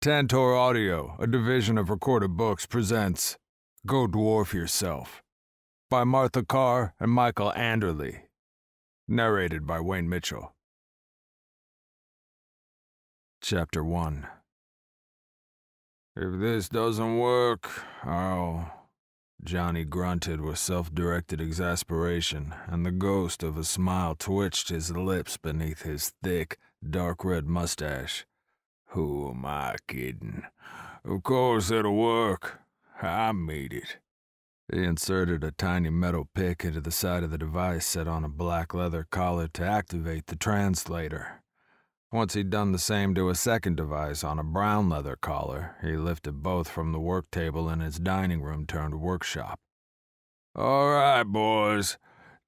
Tantor Audio, a division of Recorded Books, presents Go Dwarf Yourself by Martha Carr and Michael Anderle, narrated by Wayne Mitchell. Chapter 1. If this doesn't work, I'll... Johnny grunted with self-directed exasperation, and the ghost of a smile twitched his lips beneath his thick, dark red mustache. Who am I kidding? Of course it'll work. I made it. He inserted a tiny metal pick into the side of the device set on a black leather collar to activate the translator. Once he'd done the same to a second device on a brown leather collar, he lifted both from the work table in his dining room turned workshop. All right, boys.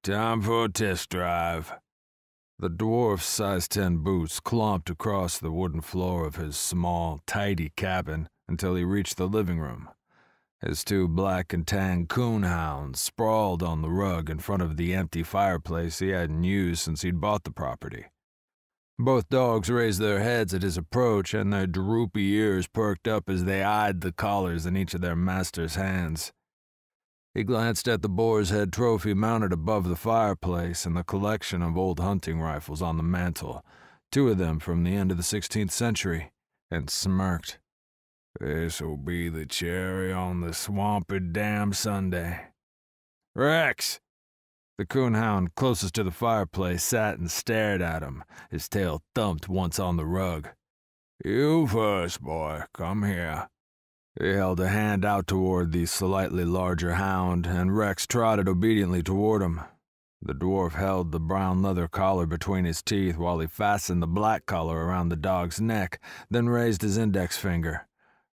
Time for a test drive. The dwarf's size 10 boots clomped across the wooden floor of his small, tidy cabin until he reached the living room. His two black and tan coonhounds sprawled on the rug in front of the empty fireplace he hadn't used since he'd bought the property. Both dogs raised their heads at his approach, and their droopy ears perked up as they eyed the collars in each of their master's hands. He glanced at the boar's head trophy mounted above the fireplace and the collection of old hunting rifles on the mantel, two of them from the end of the 16th century, and smirked. This'll be the cherry on the swampy damn Sunday. Rex! The coonhound closest to the fireplace sat and stared at him, his tail thumped once on the rug. You first, boy. Come here. He held a hand out toward the slightly larger hound, and Rex trotted obediently toward him. The dwarf held the brown leather collar between his teeth while he fastened the black collar around the dog's neck, then raised his index finger.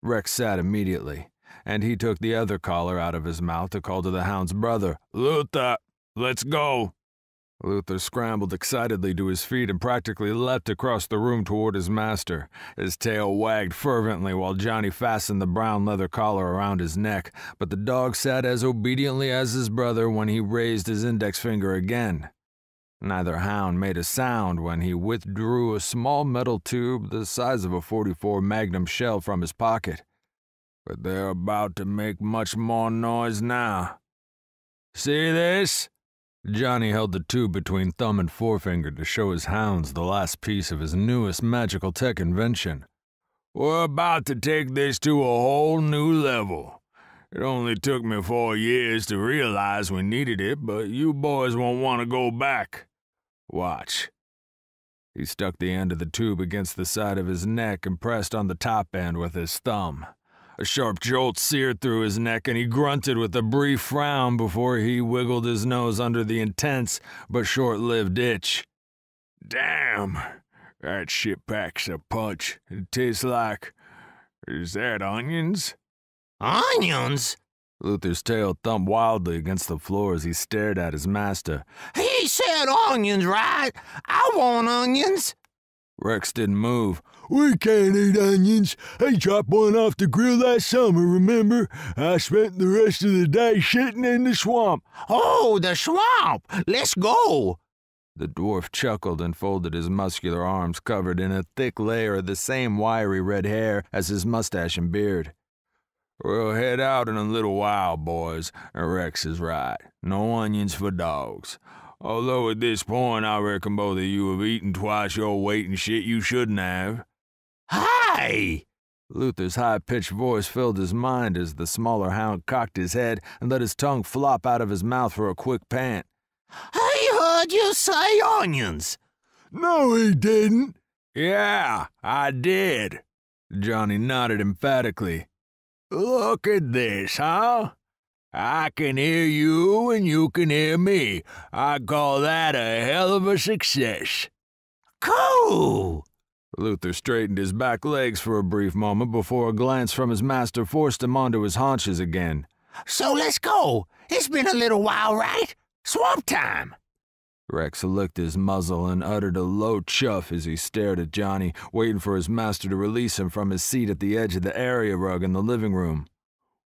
Rex sat immediately, and he took the other collar out of his mouth to call to the hound's brother, Luther, let's go! Luther scrambled excitedly to his feet and practically leapt across the room toward his master. His tail wagged fervently while Johnny fastened the brown leather collar around his neck, but the dog sat as obediently as his brother when he raised his index finger again. Neither hound made a sound when he withdrew a small metal tube the size of a .44 Magnum shell from his pocket. But they're about to make much more noise now. See this? Johnny held the tube between thumb and forefinger to show his hounds the last piece of his newest magical tech invention. We're about to take this to a whole new level. It only took me 4 years to realize we needed it, but you boys won't want to go back. Watch. He stuck the end of the tube against the side of his neck and pressed on the top end with his thumb. A sharp jolt seared through his neck, and he grunted with a brief frown before he wiggled his nose under the intense but short-lived itch. Damn, that shit packs a punch. It tastes like... is that onions? Onions? Luther's tail thumped wildly against the floor as he stared at his master. He said onions, right? I want onions. Rex didn't move. We can't eat onions. I chopped one off the grill last summer, remember? I spent the rest of the day shitting in the swamp. Oh, the swamp! Let's go! The dwarf chuckled and folded his muscular arms covered in a thick layer of the same wiry red hair as his mustache and beard. We'll head out in a little while, boys, and Rex is right. No onions for dogs. Although at this point I reckon both of you have eaten twice your weight in shit you shouldn't have. Hi! Luther's high-pitched voice filled his mind as the smaller hound cocked his head and let his tongue flop out of his mouth for a quick pant. I heard you say onions. No, he didn't. Yeah, I did. Johnny nodded emphatically. Look at this, huh? I can hear you and you can hear me. I call that a hell of a success. Cool! Luther straightened his back legs for a brief moment before a glance from his master forced him onto his haunches again. So let's go. It's been a little while, right? Swamp time! Rex licked his muzzle and uttered a low chuff as he stared at Johnny, waiting for his master to release him from his seat at the edge of the area rug in the living room.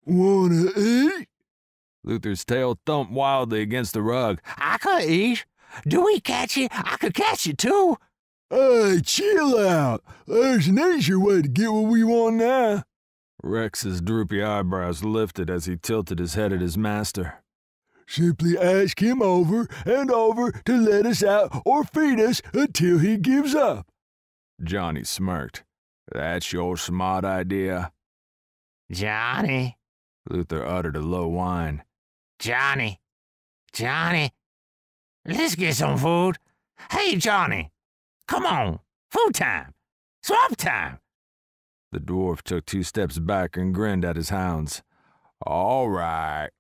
Wanna eat? Luther's tail thumped wildly against the rug. I could eat. Do we catch it? I could catch it, too. Hey, chill out. There's an easier way to get what we want now. Rex's droopy eyebrows lifted as he tilted his head at his master. Simply ask him over and over to let us out or feed us until he gives up. Johnny smirked. That's your smart idea. Johnny. Luther uttered a low whine. Johnny. Johnny. Let's get some food. Hey, Johnny. Come on. Food time. Swamp time. The dwarf took two steps back and grinned at his hounds. All right.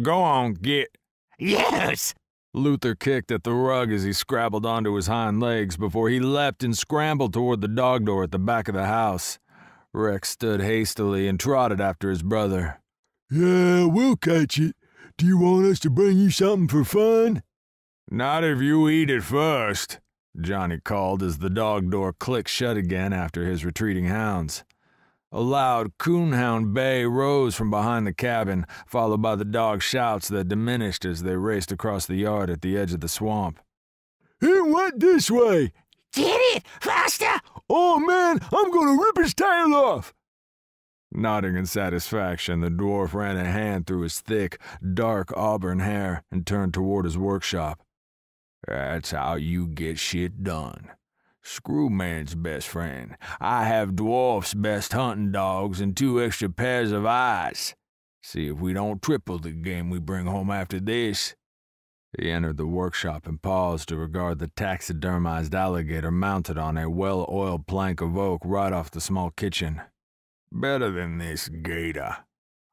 Go on, get. Yes! Luther kicked at the rug as he scrabbled onto his hind legs before he leapt and scrambled toward the dog door at the back of the house. Rex stood hastily and trotted after his brother. Yeah, we'll catch it. Do you want us to bring you something for fun? Not if you eat it first, Johnny called as the dog door clicked shut again after his retreating hounds. A loud coonhound bay rose from behind the cabin, followed by the dog's shouts that diminished as they raced across the yard at the edge of the swamp. It went this way! Get it! Faster! Oh, man, I'm gonna rip his tail off! Nodding in satisfaction, the dwarf ran a hand through his thick, dark auburn hair and turned toward his workshop. That's how you get shit done. Screwman's best friend. I have dwarf's best hunting dogs and two extra pairs of eyes. See if we don't triple the game we bring home after this. He entered the workshop and paused to regard the taxidermized alligator mounted on a well-oiled plank of oak right off the small kitchen. Better than this gator.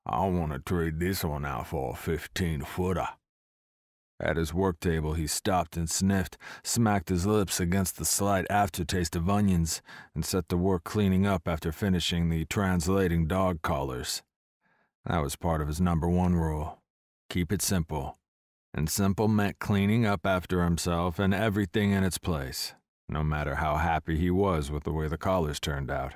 I want to trade this one out for a 15-footer. At his work table, he stopped and sniffed, smacked his lips against the slight aftertaste of onions, and set to work cleaning up after finishing the translating dog collars. That was part of his #1 rule. Keep it simple. And simple meant cleaning up after himself and everything in its place, no matter how happy he was with the way the collars turned out.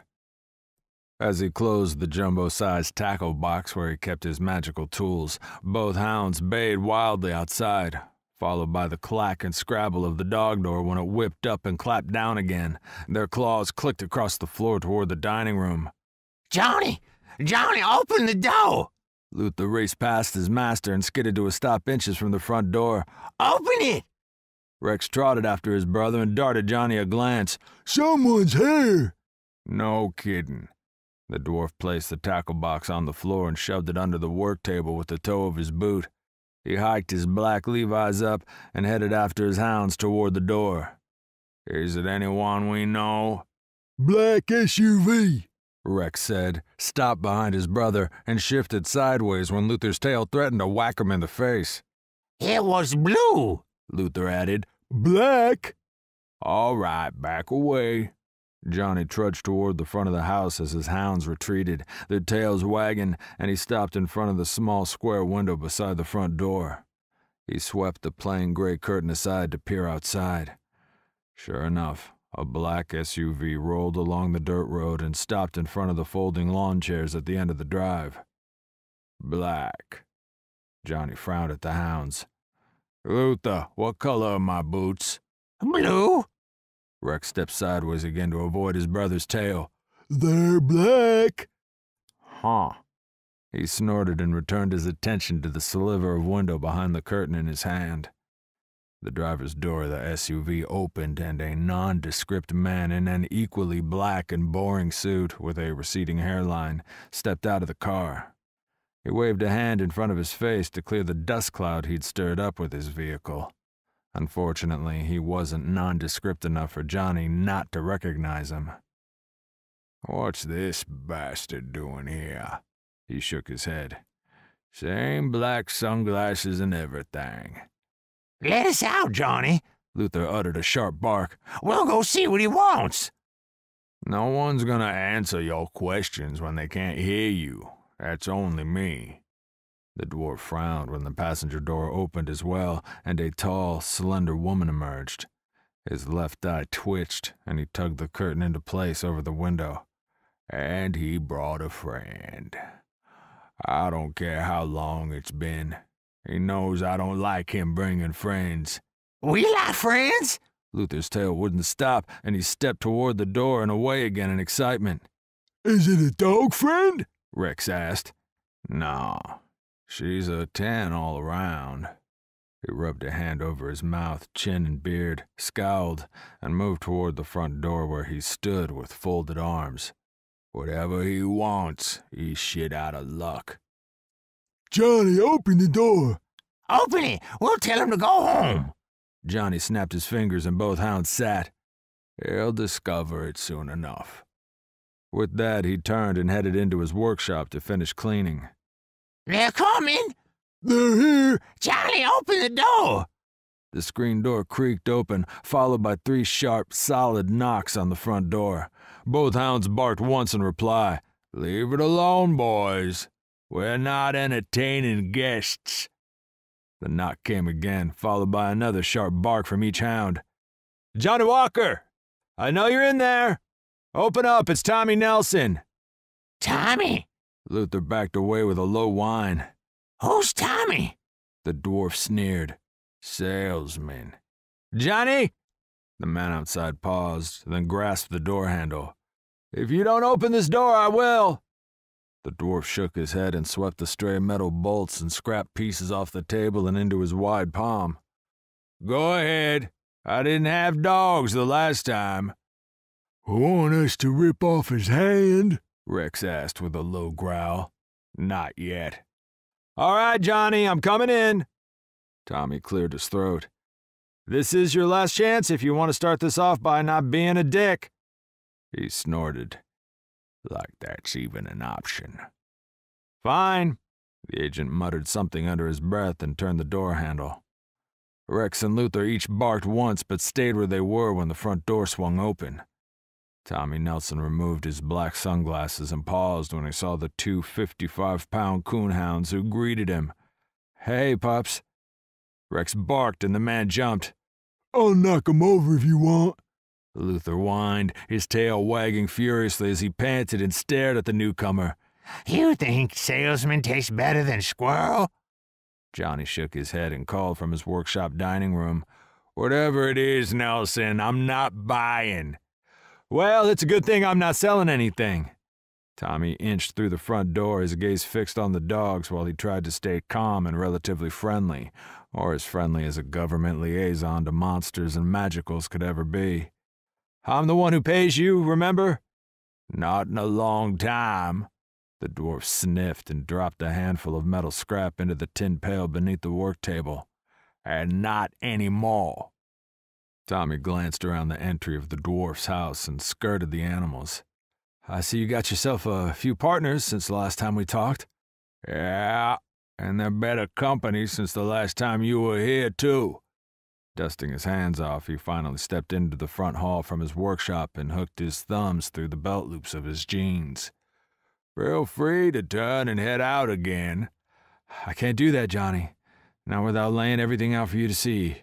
As he closed the jumbo-sized tackle box where he kept his magical tools, both hounds bayed wildly outside, followed by the clack and scrabble of the dog door when it whipped up and clapped down again. Their claws clicked across the floor toward the dining room. Johnny! Johnny, open the door! Luther raced past his master and skidded to a stop inches from the front door. Open it! Rex trotted after his brother and darted Johnny a glance. Someone's here! No kidding. The dwarf placed the tackle box on the floor and shoved it under the work table with the toe of his boot. He hiked his black Levi's up and headed after his hounds toward the door. Is it anyone we know? Black SUV, Rex said, stopped behind his brother and shifted sideways when Luther's tail threatened to whack him in the face. It was blue, Luther added. Black? All right, back away. Johnny trudged toward the front of the house as his hounds retreated, their tails wagging, and he stopped in front of the small square window beside the front door. He swept the plain gray curtain aside to peer outside. Sure enough, a black SUV rolled along the dirt road and stopped in front of the folding lawn chairs at the end of the drive. Black. Johnny frowned at the hounds. Luther, what color are my boots? Blue. Rex stepped sideways again to avoid his brother's tail. They're black. Huh. He snorted and returned his attention to the sliver of window behind the curtain in his hand. The driver's door of the SUV opened and a nondescript man in an equally black and boring suit with a receding hairline stepped out of the car. He waved a hand in front of his face to clear the dust cloud he'd stirred up with his vehicle. Unfortunately, he wasn't nondescript enough for Johnny not to recognize him. What's this bastard doing here? He shook his head. Same black sunglasses and everything. Let us out, Johnny, Luther uttered a sharp bark. We'll go see what he wants. No one's gonna answer your questions when they can't hear you. That's only me. The dwarf frowned when the passenger door opened as well, and a tall, slender woman emerged. His left eye twitched, and he tugged the curtain into place over the window. And he brought a friend. I don't care how long it's been. He knows I don't like him bringing friends. We like friends? Luther's tail wouldn't stop, and he stepped toward the door and away again in excitement. "Is it a dog, friend?" Rex asked. "No, she's a 10 all around." He rubbed a hand over his mouth, chin, and beard, scowled, and moved toward the front door where he stood with folded arms. "Whatever he wants, he's shit out of luck." "Johnny, open the door." "Open it. We'll tell him to go home." Johnny snapped his fingers and both hounds sat. "He'll discover it soon enough." With that, he turned and headed into his workshop to finish cleaning. "They're coming. They're here! Johnny, open the door!" The screen door creaked open, followed by three sharp, solid knocks on the front door. Both hounds barked once in reply. "Leave it alone, boys. We're not entertaining guests." The knock came again, followed by another sharp bark from each hound. "Johnny Walker! I know you're in there! Open up, it's Tommy Nelson!" "Tommy!" Luther backed away with a low whine. "Who's Tommy?" The dwarf sneered. "Salesman." "Johnny!" The man outside paused, then grasped the door handle. "If you don't open this door, I will." The dwarf shook his head and swept the stray metal bolts and scrap pieces off the table and into his wide palm. "Go ahead. I didn't have dogs the last time." "Who want us to rip off his hand?" Rex asked with a low growl. "Not yet." "All right, Johnny, I'm coming in." Tommy cleared his throat. "This is your last chance if you want to start this off by not being a dick." He snorted. "Like that's even an option." "Fine." The agent muttered something under his breath and turned the door handle. Rex and Luther each barked once but stayed where they were when the front door swung open. Tommy Nelson removed his black sunglasses and paused when he saw the two 55-pound coonhounds who greeted him. "Hey, pups." Rex barked and the man jumped. "I'll knock 'em over if you want." Luther whined, his tail wagging furiously as he panted and stared at the newcomer. "You think salesman tastes better than squirrel?" Johnny shook his head and called from his workshop dining room. "Whatever it is, Nelson, I'm not buying." "Well, it's a good thing I'm not selling anything." Tommy inched through the front door, his gaze fixed on the dogs while he tried to stay calm and relatively friendly, or as friendly as a government liaison to monsters and magicals could ever be. "I'm the one who pays you, remember?" "Not in a long time." The dwarf sniffed and dropped a handful of metal scrap into the tin pail beneath the work table. "And not anymore." Tommy glanced around the entry of the dwarf's house and skirted the animals. "I see you got yourself a few partners since the last time we talked." "Yeah, and they're better company since the last time you were here, too." Dusting his hands off, he finally stepped into the front hall from his workshop and hooked his thumbs through the belt loops of his jeans. "Feel free to turn and head out again." "I can't do that, Johnny. Not without laying everything out for you to see."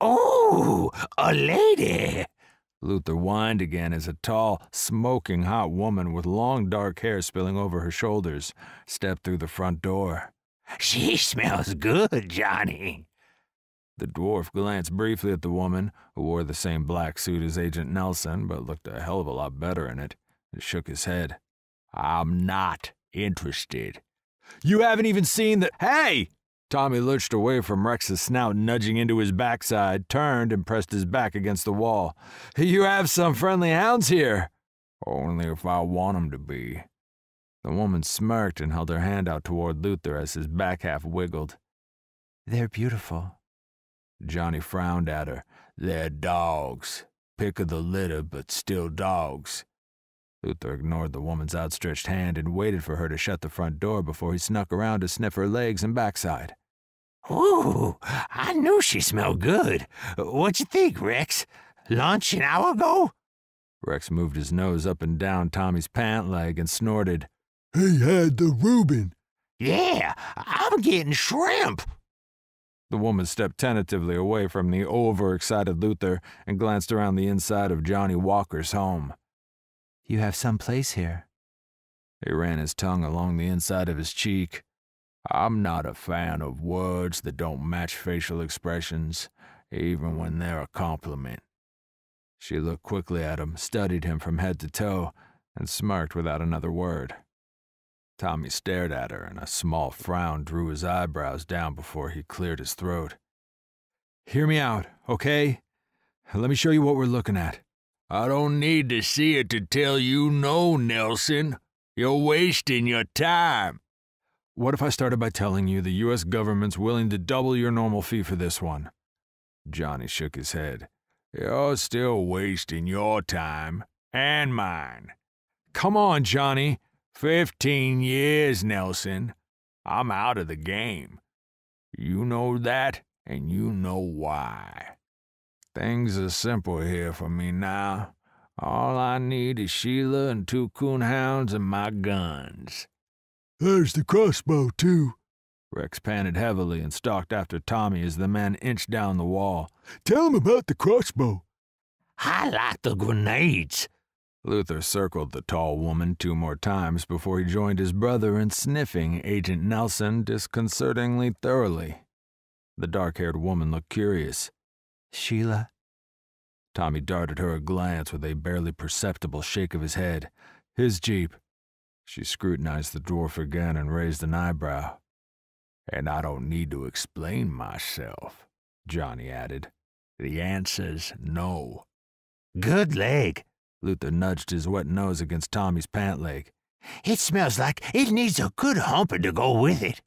"Oh, a lady!" Luther whined again as a tall, smoking hot woman with long dark hair spilling over her shoulders stepped through the front door. "She smells good, Johnny." The dwarf glanced briefly at the woman, who wore the same black suit as Agent Nelson but looked a hell of a lot better in it, and shook his head. "I'm not interested." "You haven't even seen the—" "Hey!" Tommy lurched away from Rex's snout, nudging into his backside, turned and pressed his back against the wall. "You have some friendly hounds here." "Only if I want 'em to be." The woman smirked and held her hand out toward Luther as his back half wiggled. "They're beautiful." Johnny frowned at her. "They're dogs. Pick of the litter, but still dogs." Luther ignored the woman's outstretched hand and waited for her to shut the front door before he snuck around to sniff her legs and backside. "Ooh, I knew she smelled good. What you think, Rex? Lunch an hour ago?" Rex moved his nose up and down Tommy's pant leg and snorted. "He had the Reuben." "Yeah, I'm getting shrimp." The woman stepped tentatively away from the overexcited Luther and glanced around the inside of Johnny Walker's home. "You have some place here." He ran his tongue along the inside of his cheek. "I'm not a fan of words that don't match facial expressions, even when they're a compliment." She looked quickly at him, studied him from head to toe, and smirked without another word. Tommy stared at her, and a small frown drew his eyebrows down before he cleared his throat. "Hear me out, okay? Let me show you what we're looking at." "I don't need to see it to tell you no, Nelson. You're wasting your time." "What if I started by telling you the U.S. government's willing to double your normal fee for this one?" Johnny shook his head. "You're still wasting your time. And mine." "Come on, Johnny." 15 years, Nelson. I'm out of the game. You know that, and you know why. Things are simple here for me now. All I need is Sheila and two coonhounds and my guns." "There's the crossbow, too." Rex panted heavily and stalked after Tommy as the men inched down the wall. "Tell him about the crossbow." "I like the grenades." Luther circled the tall woman two more times before he joined his brother in sniffing Agent Nelson disconcertingly thoroughly. The dark-haired woman looked curious. "Sheila?" Tommy darted her a glance with a barely perceptible shake of his head. "His Jeep." She scrutinized the dwarf again and raised an eyebrow. "And I don't need to explain myself," Johnny added. "The answer's no." "Good leg." Luther nudged his wet nose against Tommy's pant leg. "It smells like it needs a good humper to go with it."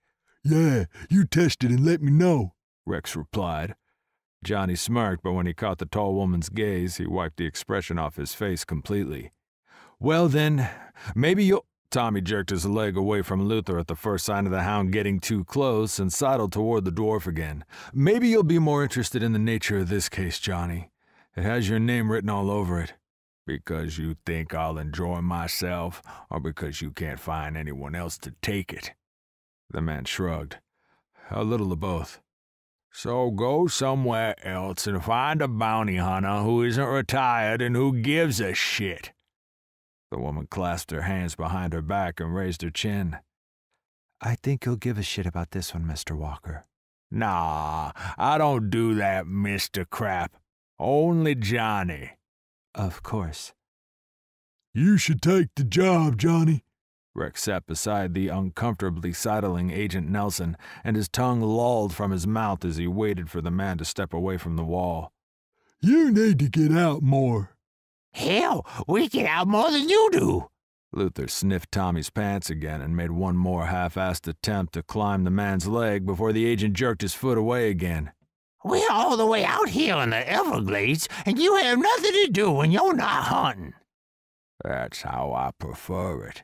"Yeah, you test it and let me know," Rex replied. Johnny smirked, but when he caught the tall woman's gaze, he wiped the expression off his face completely. "Well then, maybe you'll—" Tommy jerked his leg away from Luther at the first sign of the hound getting too close and sidled toward the dwarf again. "Maybe you'll be more interested in the nature of this case, Johnny. It has your name written all over it." "Because you think I'll enjoy myself, or because you can't find anyone else to take it?" The man shrugged. "A little of both." "So go somewhere else and find a bounty hunter who isn't retired and who gives a shit." The woman clasped her hands behind her back and raised her chin. "I think you'll give a shit about this one, Mr. Walker." "Nah, I don't do that, Mr. Crap. Only Johnny." "Of course." "You should take the job, Johnny." Rex sat beside the uncomfortably sidling Agent Nelson, and his tongue lolled from his mouth as he waited for the man to step away from the wall. "You need to get out more." "Hell, we get out more than you do." Luther sniffed Tommy's pants again and made one more half-assed attempt to climb the man's leg before the agent jerked his foot away again. "We're all the way out here in the Everglades, and you have nothing to do when you're not hunting." "That's how I prefer it."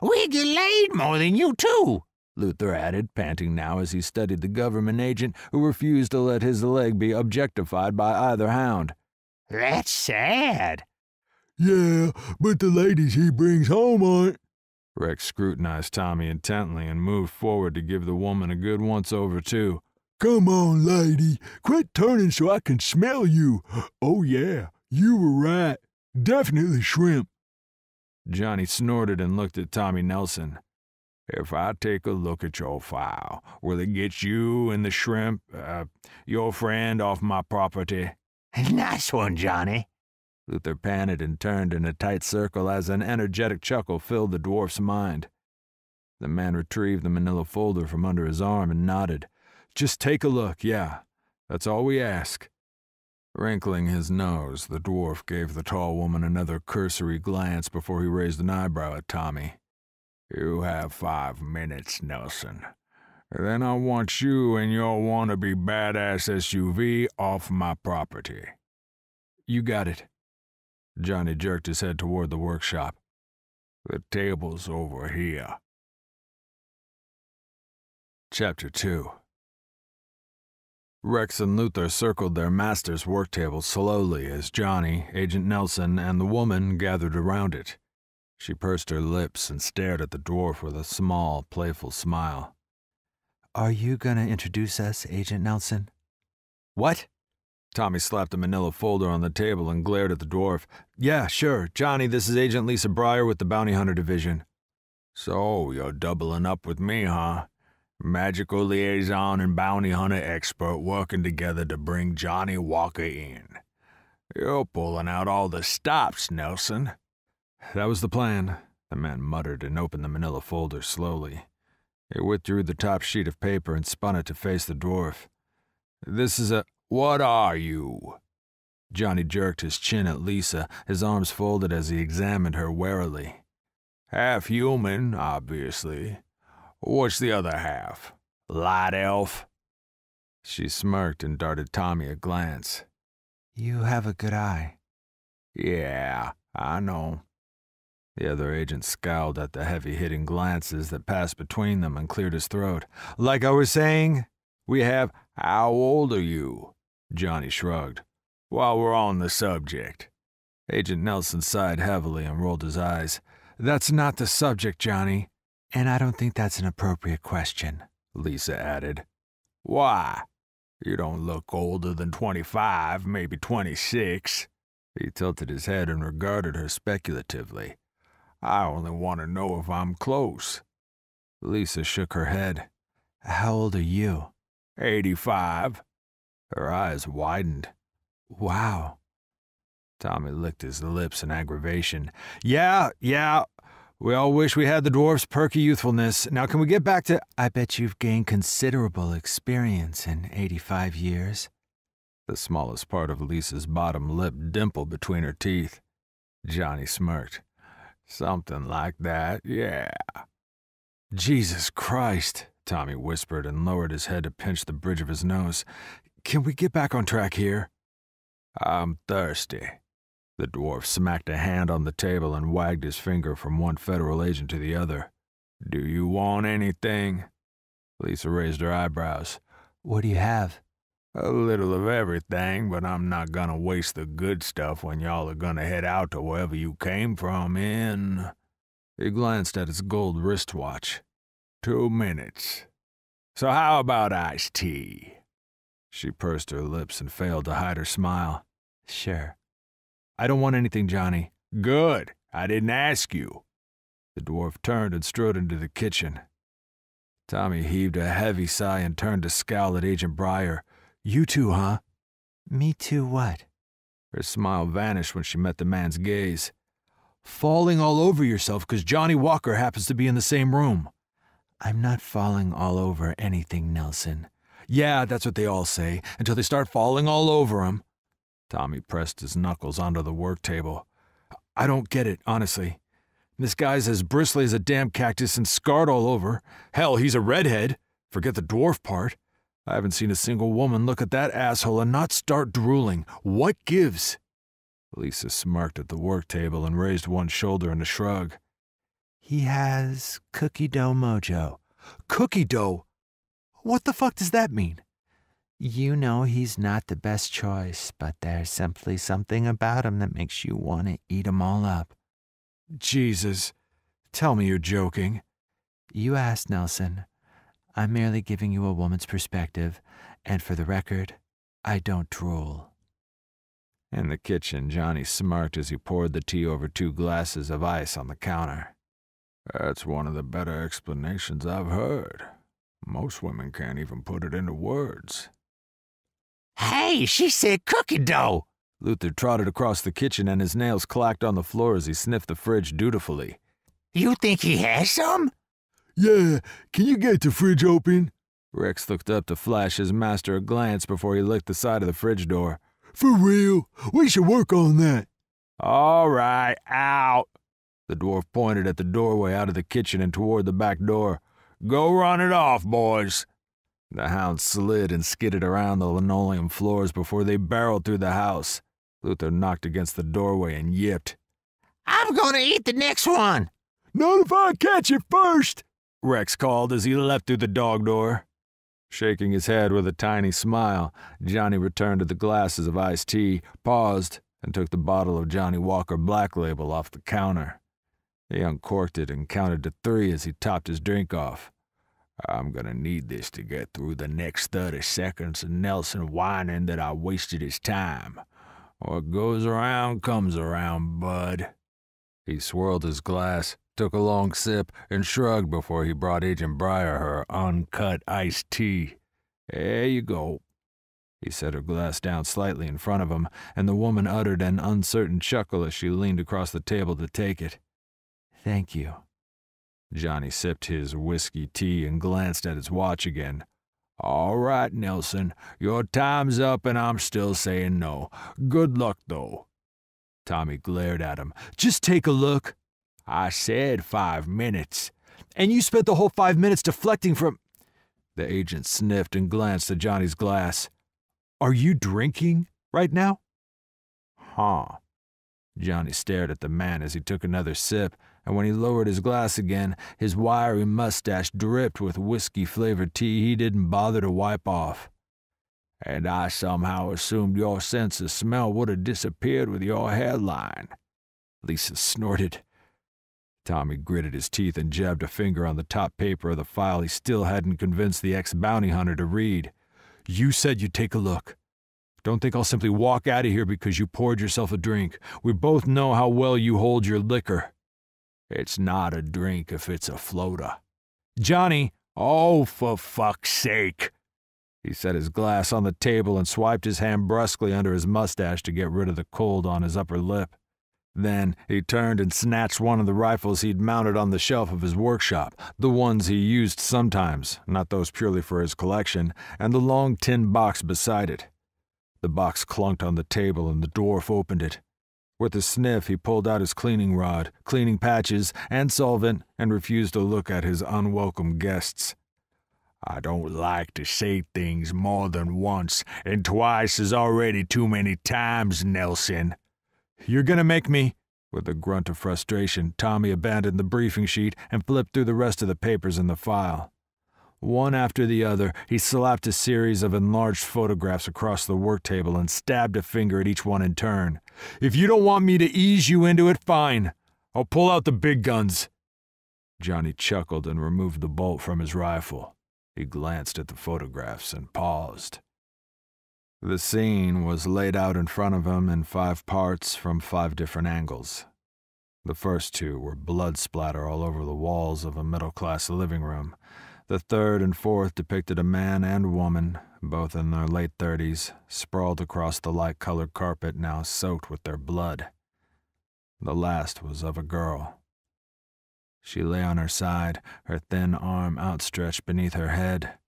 "We get laid more than you, too," Luther added, panting now as he studied the government agent who refused to let his leg be objectified by either hound. "That's sad." "Yeah, but the ladies he brings home aren't." Rex scrutinized Tommy intently and moved forward to give the woman a good once-over, too. "Come on, lady. Quit turning so I can smell you. Oh, yeah, you were right. Definitely shrimp." Johnny snorted and looked at Tommy Nelson. "If I take a look at your file, will it get you and the shrimp, your friend, off my property?" "Nice one, Johnny." Luther panted and turned in a tight circle as an energetic chuckle filled the dwarf's mind. The man retrieved the manila folder from under his arm and nodded. "Just take a look, yeah. That's all we ask." Wrinkling his nose, the dwarf gave the tall woman another cursory glance before he raised an eyebrow at Tommy. "You have 5 minutes, Nelson. Then I want you and your wannabe badass SUV off my property." "You got it." Johnny jerked his head toward the workshop. "The table's over here." Chapter 2. Rex and Luther circled their master's work table slowly as Johnny, Agent Nelson, and the woman gathered around it. She pursed her lips and stared at the dwarf with a small, playful smile. "Are you gonna introduce us, Agent Nelson?" "What?" Tommy slapped a manila folder on the table and glared at the dwarf. "Yeah, sure. Johnny, this is Agent Lisa Breyer with the Bounty Hunter Division." "So, you're doubling up with me, huh? Magical liaison and bounty hunter expert working together to bring Johnny Walker in. You're pulling out all the stops, Nelson. That was the plan, the man muttered and opened the manila folder slowly. He withdrew the top sheet of paper and spun it to face the dwarf. This is a... What are you? Johnny jerked his chin at Lisa, his arms folded as he examined her warily. Half human, obviously. What's the other half? Light elf? She smirked and darted Tommy a glance. You have a good eye. Yeah, I know. The other agent scowled at the heavy-hitting glances that passed between them and cleared his throat. Like I was saying, we have... How old are you? Johnny shrugged. While we're on the subject. Agent Nelson sighed heavily and rolled his eyes. That's not the subject, Johnny. And I don't think that's an appropriate question, Lisa added. Why? You don't look older than 25, maybe 26. He tilted his head and regarded her speculatively. I only want to know if I'm close. Lisa shook her head. How old are you? 85. Her eyes widened. Wow. Tommy licked his lips in aggravation. Yeah. We all wish we had the dwarf's perky youthfulness. Now can we get back to... I bet you've gained considerable experience in 85 years. The smallest part of Lisa's bottom lip dimpled between her teeth. Johnny smirked. Something like that, yeah. Jesus Christ, Tommy whispered and lowered his head to pinch the bridge of his nose. Can we get back on track here? I'm thirsty. The dwarf smacked a hand on the table and wagged his finger from one federal agent to the other. Do you want anything? Lisa raised her eyebrows. What do you have? A little of everything, but I'm not gonna waste the good stuff when y'all are gonna head out to wherever you came from in... He glanced at his gold wristwatch. 2 minutes. So how about iced tea? She pursed her lips and failed to hide her smile. Sure. I don't want anything, Johnny. Good. I didn't ask you. The dwarf turned and strode into the kitchen. Tommy heaved a heavy sigh and turned to scowl at Agent Breyer. You too, huh? Me too what? Her smile vanished when she met the man's gaze. Falling all over yourself because Johnny Walker happens to be in the same room. I'm not falling all over anything, Nelson. Yeah, that's what they all say, until they start falling all over him. Tommy pressed his knuckles onto the work table. I don't get it, honestly. This guy's as bristly as a damn cactus and scarred all over. Hell, he's a redhead. Forget the dwarf part. I haven't seen a single woman look at that asshole and not start drooling. What gives? Lisa smirked at the work table and raised one shoulder in a shrug. He has cookie dough mojo. Cookie dough? What the fuck does that mean? You know he's not the best choice, but there's simply something about him that makes you want to eat him all up. Jesus, tell me you're joking. You asked, Nelson. I'm merely giving you a woman's perspective, and for the record, I don't drool. In the kitchen, Johnny smirked as he poured the tea over 2 glasses of ice on the counter. That's one of the better explanations I've heard. Most women can't even put it into words. Hey, she said cookie dough! Luther trotted across the kitchen and his nails clacked on the floor as he sniffed the fridge dutifully. You think he has some? Yeah, can you get the fridge open? Rex looked up to flash his master a glance before he licked the side of the fridge door. For real? We should work on that. All right, out. The dwarf pointed at the doorway out of the kitchen and toward the back door. Go run it off, boys. The hounds slid and skidded around the linoleum floors before they barreled through the house. Luther knocked against the doorway and yipped. I'm gonna eat the next one. Not if I catch it first, Rex called as he leapt through the dog door. Shaking his head with a tiny smile, Johnny returned to the glasses of iced tea, paused, and took the bottle of Johnny Walker Black Label off the counter. He uncorked it and counted to 3 as he topped his drink off. I'm gonna need this to get through the next 30 seconds of Nelson whining that I wasted his time. What goes around comes around, bud. He swirled his glass, took a long sip, and shrugged before he brought Agent Breyer her uncut iced tea. There you go. He set her glass down slightly in front of him, and the woman uttered an uncertain chuckle as she leaned across the table to take it. "Thank you." Johnny sipped his whiskey tea and glanced at his watch again. "All right, Nelson, your time's up and I'm still saying no. Good luck, though." Tommy glared at him. "Just take a look." "I said 5 minutes." "And you spent the whole 5 minutes deflecting from—" The agent sniffed and glanced at Johnny's glass. "Are you drinking right now?" "Huh." Johnny stared at the man as he took another sip, and when he lowered his glass again, his wiry mustache dripped with whiskey-flavored tea he didn't bother to wipe off. "And I somehow assumed your sense of smell would have disappeared with your hairline," Lisa snorted. Tommy gritted his teeth and jabbed a finger on the top paper of the file he still hadn't convinced the ex-bounty hunter to read. "You said you'd take a look. Don't think I'll simply walk out of here because you poured yourself a drink. We both know how well you hold your liquor." "It's not a drink if it's a floater." "Johnny!" "Oh, for fuck's sake!" He set his glass on the table and swiped his hand brusquely under his mustache to get rid of the cold on his upper lip. Then he turned and snatched one of the rifles he'd mounted on the shelf of his workshop, the ones he used sometimes, not those purely for his collection, and the long tin box beside it. The box clunked on the table and the dwarf opened it. With a sniff, he pulled out his cleaning rod, cleaning patches, and solvent, and refused to look at his unwelcome guests. "I don't like to say things more than once, and twice is already too many times, Nelson." "You're gonna make me—" With a grunt of frustration, Tommy abandoned the briefing sheet and flipped through the rest of the papers in the file. One after the other, he slapped a series of enlarged photographs across the work table and stabbed a finger at each one in turn. "If you don't want me to ease you into it, fine. I'll pull out the big guns." Johnny chuckled and removed the bolt from his rifle. He glanced at the photographs and paused. The scene was laid out in front of him in 5 parts from 5 different angles. The first 2 were blood splatter all over the walls of a middle-class living room. The 3rd and 4th depicted a man and woman, both in their late 30s, sprawled across the light-colored carpet now soaked with their blood. The last was of a girl. She lay on her side, her thin arm outstretched beneath her head.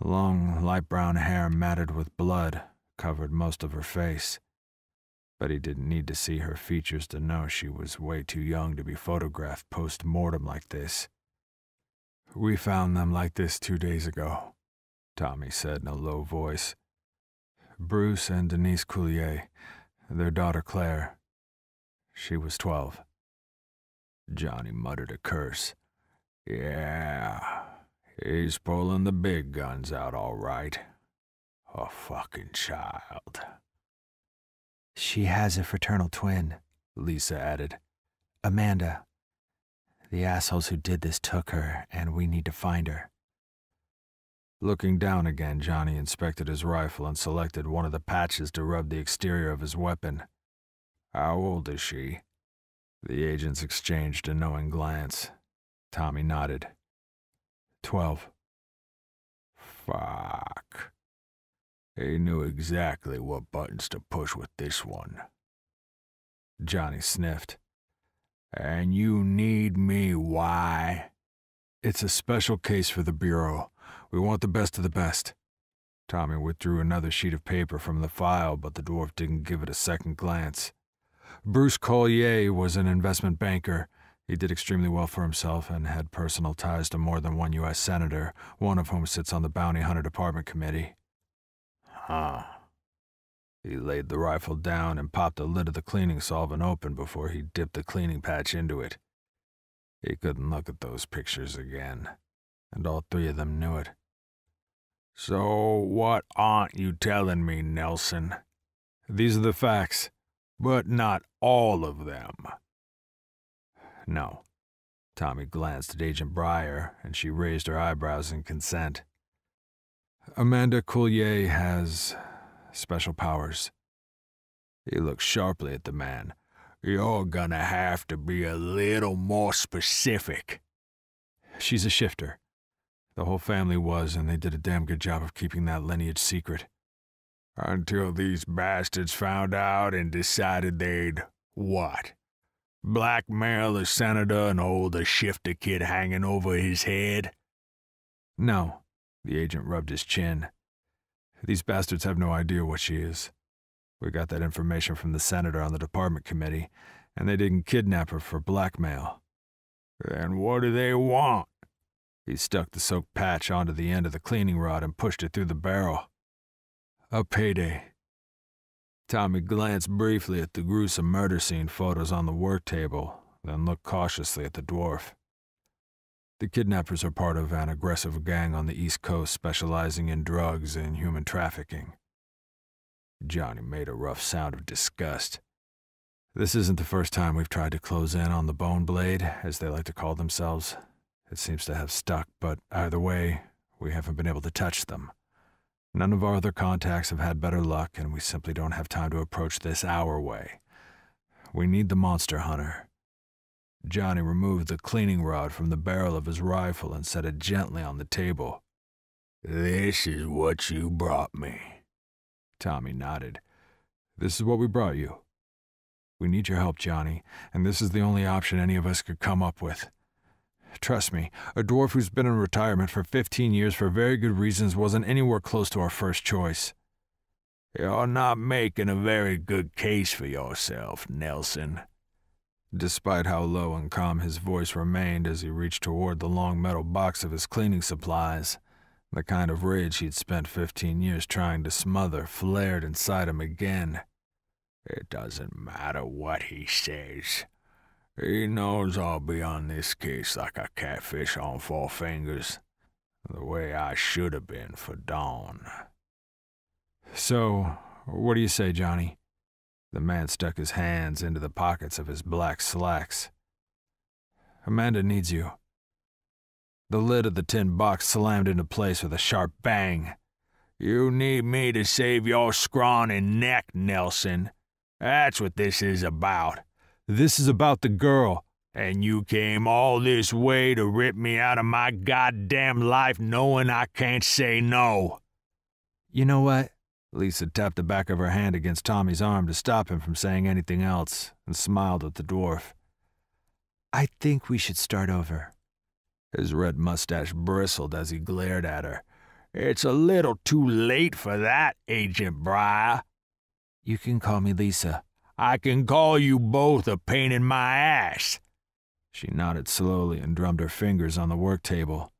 Long, light brown hair matted with blood covered most of her face, but he didn't need to see her features to know she was way too young to be photographed post-mortem like this. "We found them like this 2 days ago," Tommy said in a low voice. "Bruce and Denise Coulier, their daughter Claire. She was 12. Johnny muttered a curse. "Yeah, he's pulling the big guns out all right. A fucking child." "She has a fraternal twin," Lisa added. "Amanda. The assholes who did this took her, and we need to find her." Looking down again, Johnny inspected his rifle and selected one of the patches to rub the exterior of his weapon. "How old is she?" The agents exchanged a knowing glance. Tommy nodded. 12. "Fuck. He knew exactly what buttons to push with this one." Johnny sniffed. "And you need me, why?" "It's a special case for the Bureau. We want the best of the best." Tommy withdrew another sheet of paper from the file, but the dwarf didn't give it a second glance. "Bruce Coulier was an investment banker. He did extremely well for himself and had personal ties to more than 1 U.S. senator, one of whom sits on the Bounty Hunter Department Committee." "Huh." He laid the rifle down and popped the lid of the cleaning solvent open before he dipped the cleaning patch into it. He couldn't look at those pictures again, and all 3 of them knew it. "So what aren't you telling me, Nelson?" "These are the facts." "But not all of them." "No." Tommy glanced at Agent Breyer, and she raised her eyebrows in consent. "Amanda Coulier has special powers." He looked sharply at the man. "You're gonna have to be a little more specific." "She's a shifter. The whole family was, and they did a damn good job of keeping that lineage secret. Until these bastards found out and decided they'd, what? Blackmail a senator and hold a shifter kid hanging over his head? No, the agent rubbed his chin. These bastards have no idea what she is. We got that information from the senator on the department committee, and they didn't kidnap her for blackmail. Then what do they want? He stuck the soaked patch onto the end of the cleaning rod and pushed it through the barrel. A payday. Tommy glanced briefly at the gruesome murder scene photos on the work table, then looked cautiously at the dwarf. The kidnappers are part of an aggressive gang on the East Coast specializing in drugs and human trafficking. Johnny made a rough sound of disgust. This isn't the first time we've tried to close in on the Bone Blade, as they like to call themselves. It seems to have stuck, but either way, we haven't been able to touch them. None of our other contacts have had better luck, and we simply don't have time to approach this our way. We need the monster hunter. Johnny removed the cleaning rod from the barrel of his rifle and set it gently on the table. This is what you brought me. Tommy nodded. This is what we brought you. We need your help, Johnny, and this is the only option any of us could come up with. Trust me, a dwarf who's been in retirement for 15 years for very good reasons wasn't anywhere close to our first choice. You're not making a very good case for yourself, Nelson. Despite how low and calm his voice remained as he reached toward the long metal box of his cleaning supplies, the kind of rage he'd spent 15 years trying to smother flared inside him again. It doesn't matter what he says. He knows I'll be on this case like a catfish on four fingers, the way I should have been for Dawn. So, what do you say, Johnny? The man stuck his hands into the pockets of his black slacks. Amanda needs you. The lid of the tin box slammed into place with a sharp bang. You need me to save your scrawny neck, Nelson. That's what this is about. This is about the girl. And you came all this way to rip me out of my goddamn life knowing I can't say no. You know what? Lisa tapped the back of her hand against Tommy's arm to stop him from saying anything else and smiled at the dwarf. I think we should start over. His red mustache bristled as he glared at her. It's a little too late for that, Agent Breyer. You can call me Lisa. I can call you both a pain in my ass. She nodded slowly and drummed her fingers on the work table.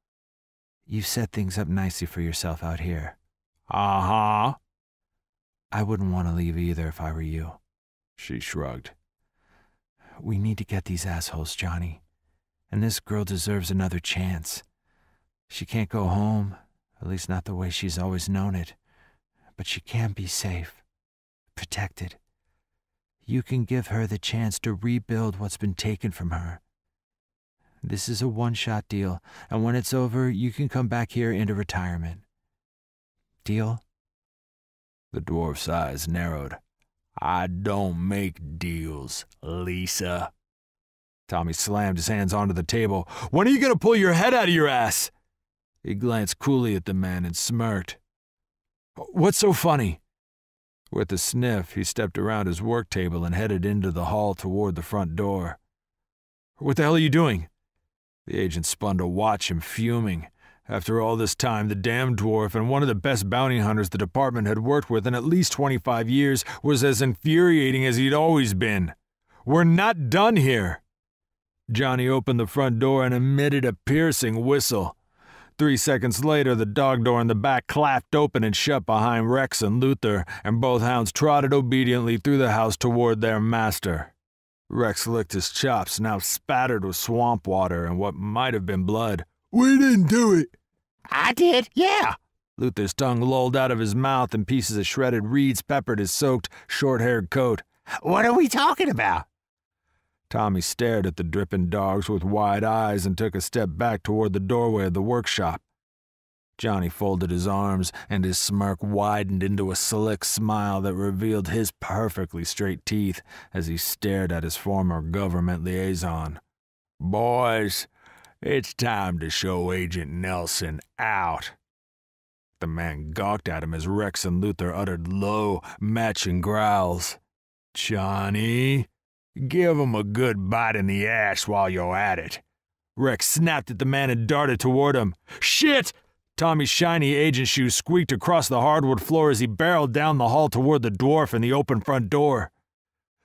You've set things up nicely for yourself out here. Uh-huh. I wouldn't want to leave either if I were you. She shrugged. We need to get these assholes, Johnny. And this girl deserves another chance. She can't go home, at least not the way she's always known it. But she can be safe, protected. You can give her the chance to rebuild what's been taken from her. This is a one-shot deal, and when it's over, you can come back here into retirement. Deal? The dwarf's eyes narrowed. I don't make deals, Lisa. Tommy slammed his hands onto the table. When are you going to pull your head out of your ass? He glanced coolly at the man and smirked. What's so funny? With a sniff, he stepped around his work table and headed into the hall toward the front door. What the hell are you doing? The agent spun to watch him, fuming. After all this time, the damn dwarf and one of the best bounty hunters the department had worked with in at least 25 years was as infuriating as he'd always been. We're not done here! Johnny opened the front door and emitted a piercing whistle. 3 seconds later, the dog door in the back clapped open and shut behind Rex and Luther, and both hounds trotted obediently through the house toward their master. Rex licked his chops, now spattered with swamp water and what might have been blood. We didn't do it! I did, yeah! Luther's tongue lolled out of his mouth and pieces of shredded reeds peppered his soaked, short-haired coat. What are we talking about? Tommy stared at the dripping dogs with wide eyes and took a step back toward the doorway of the workshop. Johnny folded his arms, and his smirk widened into a slick smile that revealed his perfectly straight teeth as he stared at his former government liaison. Boys, it's time to show Agent Nelson out. The man gawked at him as Rex and Luther uttered low, matching growls. "Johnny, give him a good bite in the ass while you're at it." Rex snapped at the man and darted toward him. "Shit!" Tommy's shiny agent shoe squeaked across the hardwood floor as he barreled down the hall toward the dwarf and the open front door.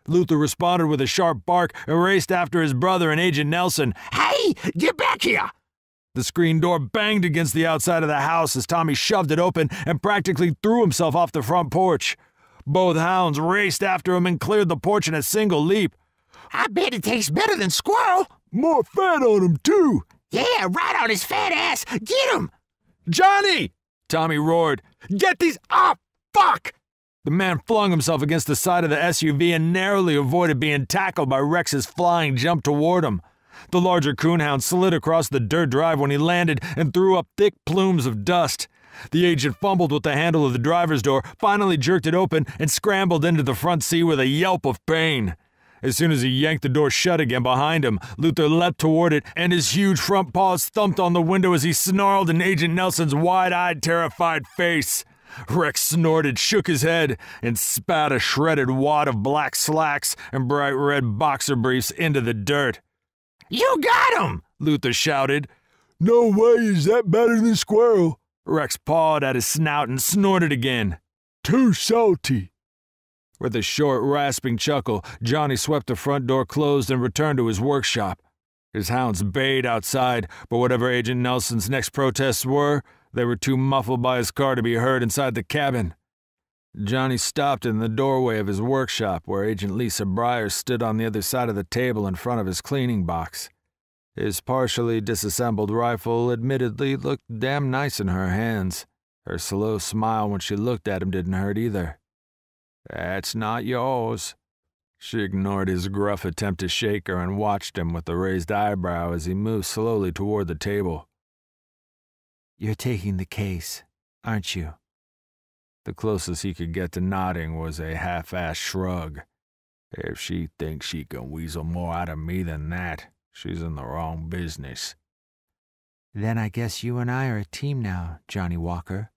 Luther responded with a sharp bark and raced after his brother and Agent Nelson. "Hey, get back here!" The screen door banged against the outside of the house as Tommy shoved it open and practically threw himself off the front porch. Both hounds raced after him and cleared the porch in a single leap. "I bet it tastes better than squirrel. More fat on him, too." "Yeah, right on his fat ass. Get him!" "Johnny!" Tommy roared. "Get these up! Fuck!" The man flung himself against the side of the SUV and narrowly avoided being tackled by Rex's flying jump toward him. The larger coonhound slid across the dirt drive when he landed and threw up thick plumes of dust. The agent fumbled with the handle of the driver's door, finally jerked it open, and scrambled into the front seat with a yelp of pain. As soon as he yanked the door shut again behind him, Luther leapt toward it, and his huge front paws thumped on the window as he snarled in Agent Nelson's wide-eyed, terrified face. Rex snorted, shook his head, and spat a shredded wad of black slacks and bright red boxer briefs into the dirt. "You got him!" Luther shouted. "No way is that better than squirrel." Rex pawed at his snout and snorted again. "Too salty." With a short, rasping chuckle, Johnny swept the front door closed and returned to his workshop. His hounds bayed outside, but whatever Agent Nelson's next protests were, they were too muffled by his car to be heard inside the cabin. Johnny stopped in the doorway of his workshop, where Agent Lisa Breyer stood on the other side of the table in front of his cleaning box. His partially disassembled rifle admittedly looked damn nice in her hands. Her slow smile when she looked at him didn't hurt either. "That's not yours." She ignored his gruff attempt to shake her and watched him with a raised eyebrow as he moved slowly toward the table. "You're taking the case, aren't you?" The closest he could get to nodding was a half-assed shrug. If she thinks she can weasel more out of me than that, she's in the wrong business. "Then I guess you and I are a team now, Johnny Walker."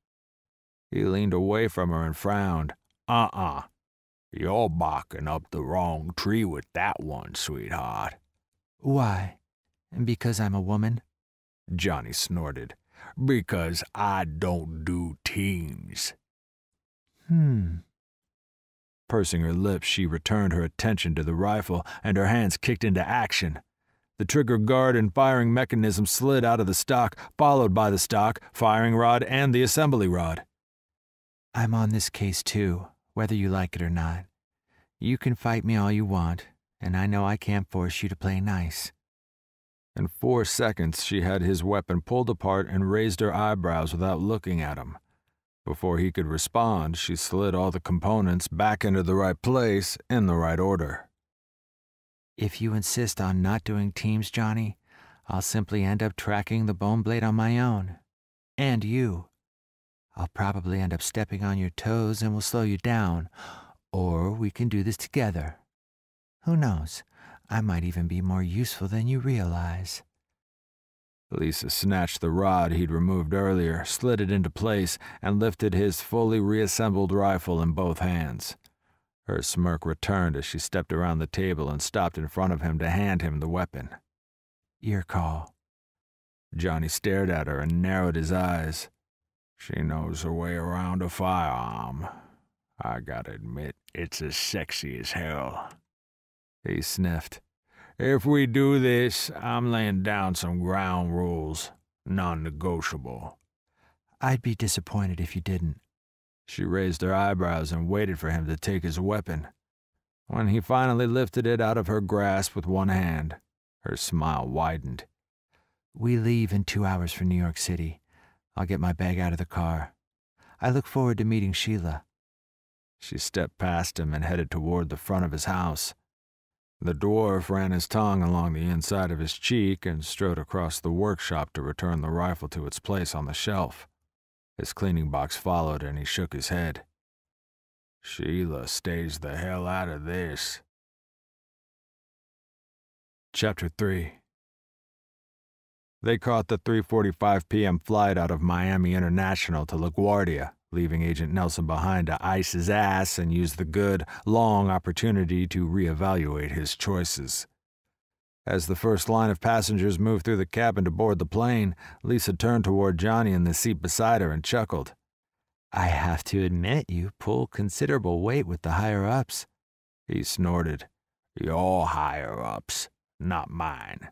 He leaned away from her and frowned. "Uh-uh. You're barking up the wrong tree with that one, sweetheart." "Why? Because I'm a woman?" Johnny snorted. "Because I don't do teams." Pursing her lips, she returned her attention to the rifle, and her hands kicked into action. The trigger guard and firing mechanism slid out of the stock, followed by the stock, firing rod, and the assembly rod. "I'm on this case too, whether you like it or not. You can fight me all you want, and I know I can't force you to play nice." In 4 seconds, she had his weapon pulled apart and raised her eyebrows without looking at him. Before he could respond, she slid all the components back into the right place in the right order. "If you insist on not doing teams, Johnny, I'll simply end up tracking the bone blade on my own. And you. I'll probably end up stepping on your toes and will slow you down. Or we can do this together. Who knows? I might even be more useful than you realize." Lisa snatched the rod he'd removed earlier, slid it into place, and lifted his fully reassembled rifle in both hands. Her smirk returned as she stepped around the table and stopped in front of him to hand him the weapon. "Your call." Johnny stared at her and narrowed his eyes. "She knows her way around a firearm. I gotta admit, it's as sexy as hell." He sniffed. "If we do this, I'm laying down some ground rules, non-negotiable." "I'd be disappointed if you didn't." She raised her eyebrows and waited for him to take his weapon. When he finally lifted it out of her grasp with one hand, her smile widened. "We leave in 2 hours for New York City. I'll get my bag out of the car. I look forward to meeting Sheila." She stepped past him and headed toward the front of his house. The dwarf ran his tongue along the inside of his cheek and strode across the workshop to return the rifle to its place on the shelf. His cleaning box followed and he shook his head. "Sheila stays the hell out of this." Chapter 3 They caught the 3:45 p.m. flight out of Miami International to LaGuardia, leaving Agent Nelson behind to ice his ass and use the good, long opportunity to reevaluate his choices. As the first line of passengers moved through the cabin to board the plane, Lisa turned toward Johnny in the seat beside her and chuckled. "I have to admit you pull considerable weight with the higher-ups." He snorted. "Your higher-ups, not mine."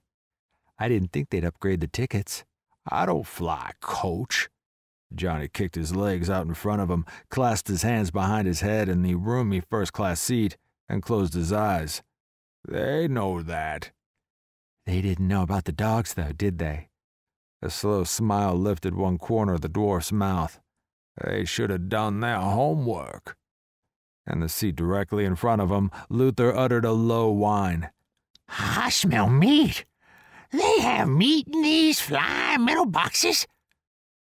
"I didn't think they'd upgrade the tickets." "I don't fly, coach." Johnny kicked his legs out in front of him, clasped his hands behind his head in the roomy first-class seat, and closed his eyes. "They know that." "They didn't know about the dogs, though, did they?" A slow smile lifted one corner of the dwarf's mouth. "They should have done their homework." In the seat directly in front of him, Luther uttered a low whine. "I smell meat. They have meat in these flying metal boxes?"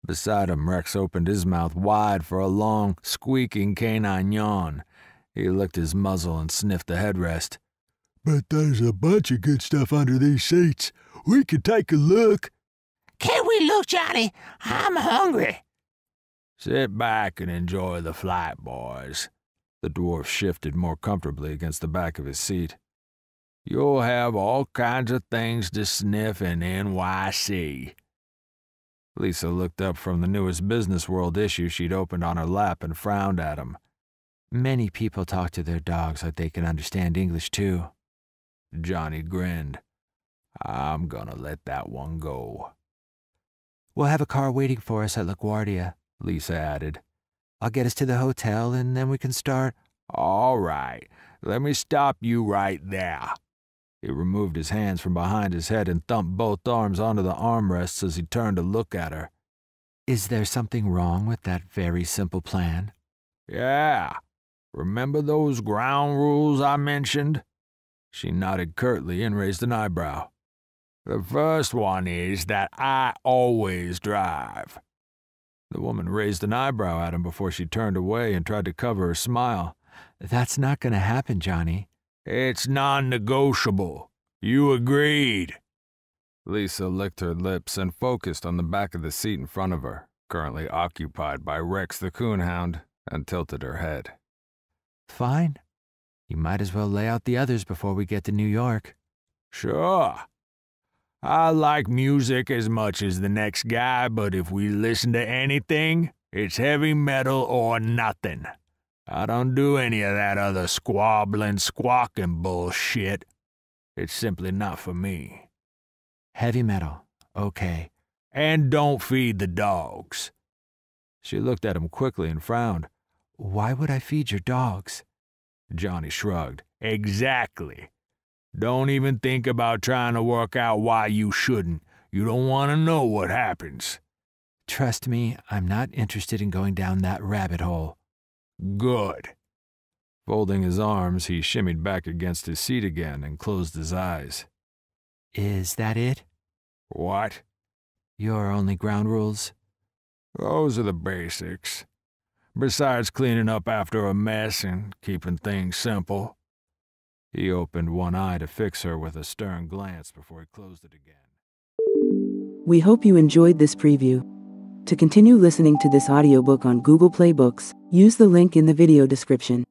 Beside him, Rex opened his mouth wide for a long, squeaking canine yawn. He licked his muzzle and sniffed the headrest. "But there's a bunch of good stuff under these seats. We could take a look." "Can we look, Johnny? I'm hungry." "Sit back and enjoy the flight, boys." The dwarf shifted more comfortably against the back of his seat. "You'll have all kinds of things to sniff in NYC." Lisa looked up from the newest Business World issue she'd opened on her lap and frowned at him. "Many people talk to their dogs like they can understand English, too." Johnny grinned. "I'm gonna let that one go." "We'll have a car waiting for us at LaGuardia," Lisa added. "I'll get us to the hotel, and then we can start—" "All right. Let me stop you right there." He removed his hands from behind his head and thumped both arms onto the armrests as he turned to look at her. "Is there something wrong with that very simple plan?" "Yeah. Remember those ground rules I mentioned?" She nodded curtly and raised an eyebrow. "The first one is that I always drive." The woman raised an eyebrow at him before she turned away and tried to cover her smile. "That's not going to happen, Johnny." "It's non-negotiable. You agreed." Lisa licked her lips and focused on the back of the seat in front of her, currently occupied by Rex the coonhound, and tilted her head. "Fine. You might as well lay out the others before we get to New York." "Sure. I like music as much as the next guy, but if we listen to anything, it's heavy metal or nothing. I don't do any of that other squabbling, squawking bullshit. It's simply not for me." "Heavy metal. Okay. And don't feed the dogs." She looked at him quickly and frowned. "Why would I feed your dogs?" Johnny shrugged. "Exactly. Don't even think about trying to work out why you shouldn't. You don't want to know what happens." "Trust me, I'm not interested in going down that rabbit hole." "Good." Folding his arms, he shimmied back against his seat again and closed his eyes. "Is that it?" "What?" "Your only ground rules?" "Those are the basics. Besides cleaning up after a mess and keeping things simple." He opened one eye to fix her with a stern glance before he closed it again. We hope you enjoyed this preview. To continue listening to this audiobook on Google Play Books, use the link in the video description.